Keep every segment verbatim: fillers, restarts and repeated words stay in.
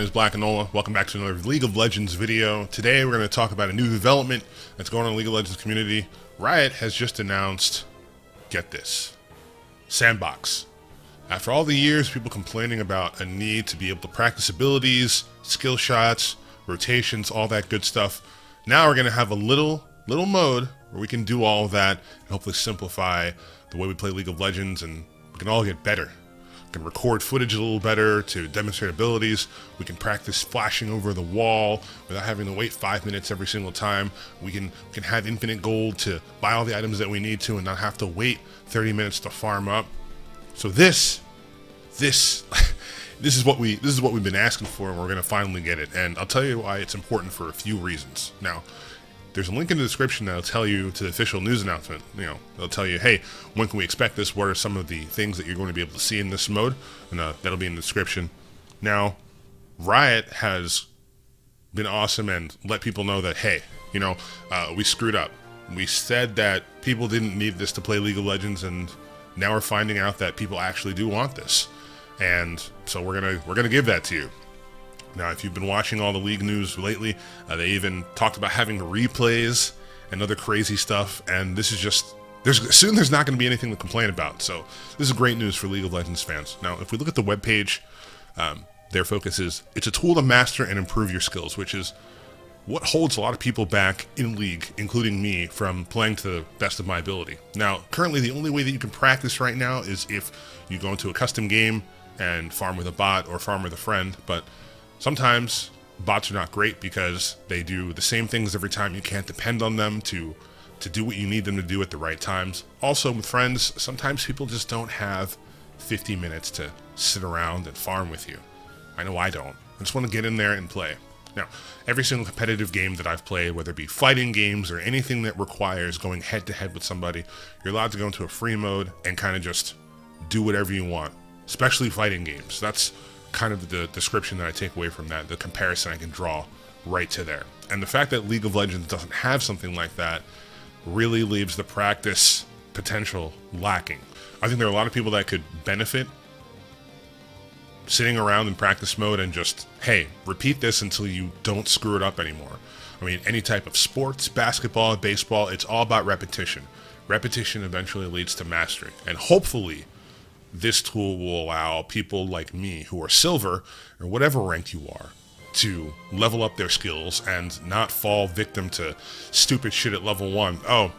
name is Black and Ola. Welcome back to another League of Legends video. Today we're going to talk about a new development that's going on in the League of Legends community. Riot has just announced, get this, Sandbox. After all the years people complaining about a need to be able to practice abilities, skill shots, rotations, all that good stuff, now we're going to have a little, little mode where we can do all of that and hopefully simplify the way we play League of Legends and we can all get better. Can record footage a little better to demonstrate abilities. We can practice flashing over the wall without having to wait five minutes every single time. We can we can have infinite gold to buy all the items that we need to and not have to wait thirty minutes to farm up. So this, this, this is what we this is what we've been asking for, and we're gonna finally get it. And I'll tell you why it's important for a few reasons. Now, there's a link in the description that'll tell you to the official news announcement. You know, they'll tell you, hey, when can we expect this? What are some of the things that you're going to be able to see in this mode? And uh, that'll be in the description. Now, Riot has been awesome and let people know that, hey, you know, uh, we screwed up. We said that people didn't need this to play League of Legends, and now we're finding out that people actually do want this. And so we're gonna we're gonna give that to you. Now, if you've been watching all the League news lately, uh, they even talked about having replays and other crazy stuff, and this is just, there's, soon there's not going to be anything to complain about, so this is great news for League of Legends fans. Now, if we look at the webpage, um, their focus is, it's a tool to master and improve your skills, which is what holds a lot of people back in League, including me, from playing to the best of my ability. Now, currently, the only way that you can practice right now is if you go into a custom game and farm with a bot or farm with a friend, but sometimes bots are not great because they do the same things every time. You can't depend on them to to do what you need them to do at the right times. Also with friends, sometimes people just don't have fifty minutes to sit around and farm with you. I know I don't. I just want to get in there and play. Now, every single competitive game that I've played, whether it be fighting games or anything that requires going head to head with somebody, you're allowed to go into a free mode and kind of just do whatever you want, especially fighting games. That's kind of the description that I take away from that, the comparison I can draw right to there. And the fact that League of Legends doesn't have something like that really leaves the practice potential lacking. I think there are a lot of people that could benefit sitting around in practice mode and just, hey, repeat this until you don't screw it up anymore. I mean, any type of sports, basketball, baseball, it's all about repetition. Repetition eventually leads to mastery, and hopefully this tool will allow people like me who are silver, or whatever rank you are, to level up their skills and not fall victim to stupid shit at level one. Oh,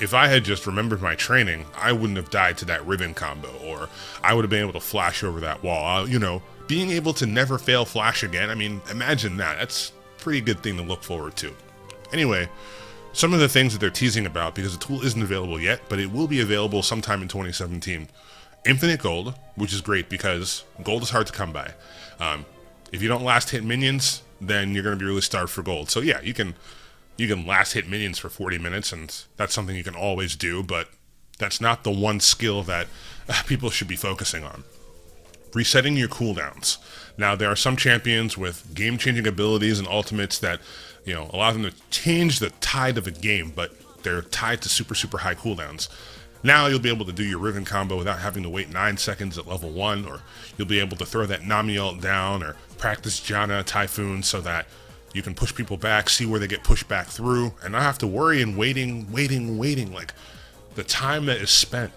if I had just remembered my training, I wouldn't have died to that Riven combo, or I would have been able to flash over that wall. Uh, you know, being able to never fail flash again, I mean, imagine that. That's a pretty good thing to look forward to. Anyway, some of the things that they're teasing about, because the tool isn't available yet, but it will be available sometime in twenty seventeen. Infinite gold, which is great because gold is hard to come by. Um, if you don't last hit minions, then you're going to be really starved for gold. So yeah, you can you can last hit minions for forty minutes, and that's something you can always do, but that's not the one skill that uh, people should be focusing on. Resetting your cooldowns. Now, there are some champions with game-changing abilities and ultimates that, you know, allow them to change the tide of a game, but they're tied to super, super high cooldowns. Now you'll be able to do your Riven combo without having to wait nine seconds at level one, or you'll be able to throw that Nami ult down, or practice Janna, Typhoon, so that you can push people back, see where they get pushed back through, and not have to worry and waiting, waiting, waiting. Like, the time that is spent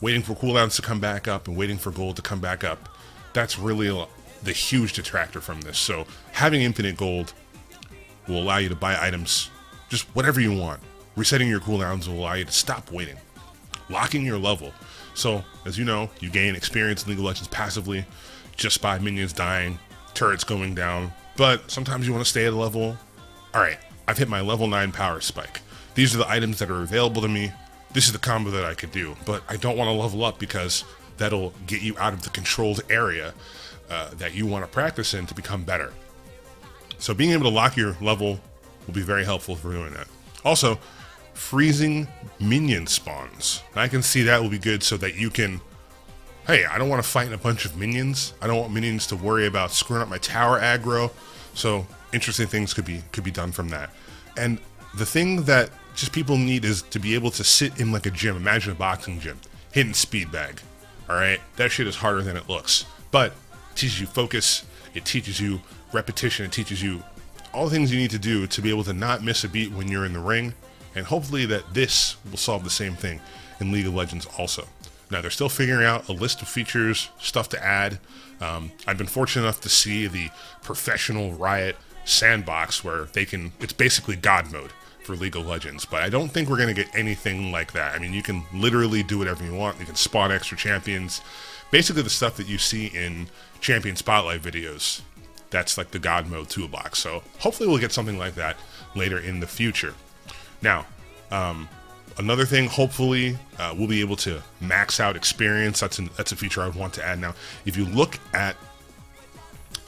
waiting for cooldowns to come back up and waiting for gold to come back up, that's really the huge detractor from this. So having infinite gold will allow you to buy items, just whatever you want. Resetting your cooldowns will allow you to stop waiting. Locking your level. So, as you know, you gain experience in League of Legends passively just by minions dying, turrets going down, but sometimes you want to stay at a level. Alright, I've hit my level nine power spike. These are the items that are available to me. This is the combo that I could do, but I don't want to level up because that'll get you out of the controlled area uh, that you want to practice in to become better. So being able to lock your level will be very helpful for doing that. Also, freezing minion spawns. I can see that will be good so that you can, hey, I don't want to fight in a bunch of minions. I don't want minions to worry about screwing up my tower aggro. So interesting things could be could be done from that. And the thing that just people need is to be able to sit in like a gym. Imagine a boxing gym. Hidden speed bag. Alright? That shit is harder than it looks. But it teaches you focus. It teaches you repetition. It teaches you all the things you need to do to be able to not miss a beat when you're in the ring. And hopefully that this will solve the same thing in League of Legends also. Now, they're still figuring out a list of features, stuff to add. Um, I've been fortunate enough to see the professional Riot sandbox where they can, it's basically God mode for League of Legends, but I don't think we're going to get anything like that. I mean, you can literally do whatever you want. You can spawn extra champions. Basically the stuff that you see in champion spotlight videos, that's like the God mode toolbox. So hopefully we'll get something like that later in the future. Now, um, another thing, hopefully, uh, we'll be able to max out experience. That's, an, that's a feature I would want to add. Now, if you look at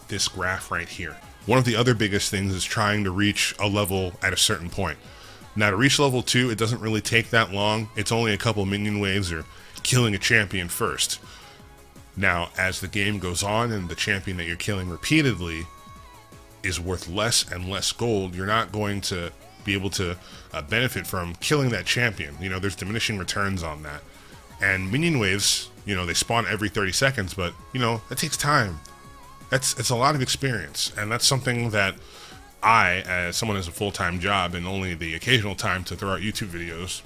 this graph right here, one of the other biggest things is trying to reach a level at a certain point. Now, to reach level two, it doesn't really take that long. It's only a couple minion waves or killing a champion first. Now, as the game goes on and the champion that you're killing repeatedly is worth less and less gold, you're not going to be able to uh, benefit from killing that champion. You know, there's diminishing returns on that. And minion waves, you know, they spawn every thirty seconds, but, you know, that takes time. That's, it's a lot of experience, and that's something that I, as someone who has a full-time job and only the occasional time to throw out YouTube videos,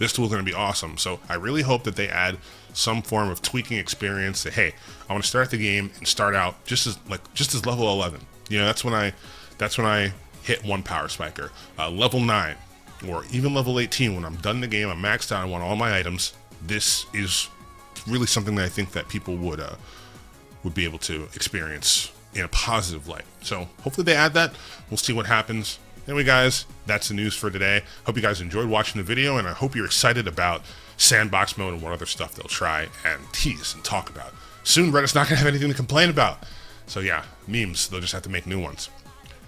this tool is going to be awesome. So I really hope that they add some form of tweaking experience that, hey, I want to start the game and start out just as, like, just as level eleven. You know, that's when I, that's when I hit one power spiker, uh, level nine, or even level eighteen. When I'm done the game, I'm maxed out, I want all my items. This is really something that I think that people would uh, would be able to experience in a positive light. So hopefully they add that. We'll see what happens. Anyway, guys, that's the news for today. Hope you guys enjoyed watching the video, and I hope you're excited about sandbox mode and what other stuff they'll try and tease and talk about. Soon, Reddit's not going to have anything to complain about. So yeah, memes, they'll just have to make new ones.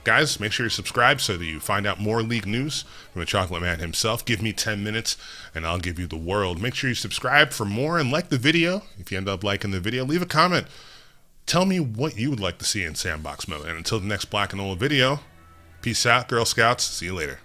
Guys, make sure you subscribe so that you find out more League news from the Chocolate Man himself. Give me ten minutes and I'll give you the world. Make sure you subscribe for more and like the video. If you end up liking the video, leave a comment. Tell me what you would like to see in sandbox mode. And until the next Black and Ola video, peace out, Girl Scouts. See you later.